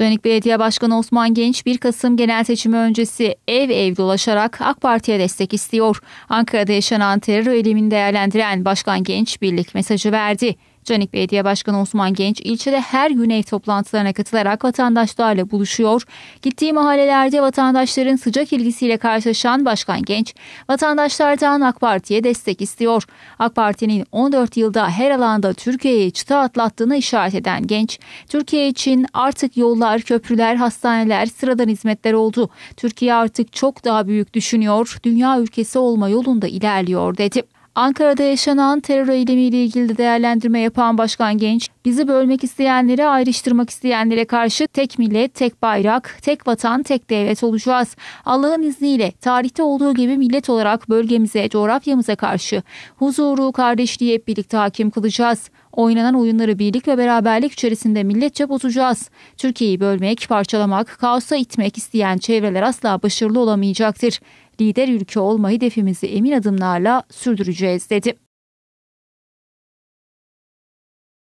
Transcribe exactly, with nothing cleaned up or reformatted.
Canik Belediye Başkanı Osman Genç bir Kasım genel seçimi öncesi ev ev dolaşarak A K Parti'ye destek istiyor. Ankara'da yaşanan terör eylemini değerlendiren Başkan Genç birlik mesajı verdi. Canik Belediye Başkanı Osman Genç ilçede her gün ev toplantılarına katılarak vatandaşlarla buluşuyor. Gittiği mahallelerde vatandaşların sıcak ilgisiyle karşılaşan Başkan Genç, vatandaşlardan A K Parti'ye destek istiyor. A K Parti'nin on dört yılda her alanda Türkiye'yi çıta atlattığını işaret eden Genç, Türkiye için artık yollar, köprüler, hastaneler, sıradan hizmetler oldu. Türkiye artık çok daha büyük düşünüyor, dünya ülkesi olma yolunda ilerliyor dedi. Ankara'da yaşanan terör eylemiyle ilgili değerlendirme yapan Başkan Genç, bizi bölmek isteyenlere, ayrıştırmak isteyenlere karşı tek millet, tek bayrak, tek vatan, tek devlet olacağız. Allah'ın izniyle tarihte olduğu gibi millet olarak bölgemize, coğrafyamıza karşı huzuru, kardeşliği hep birlikte hakim kılacağız. Oynanan oyunları birlik ve beraberlik içerisinde milletçe bozacağız. Türkiye'yi bölmek, parçalamak, kaosa itmek isteyen çevreler asla başarılı olamayacaktır. Lider ülke olma hedefimizi emin adımlarla sürdüreceğiz dedi.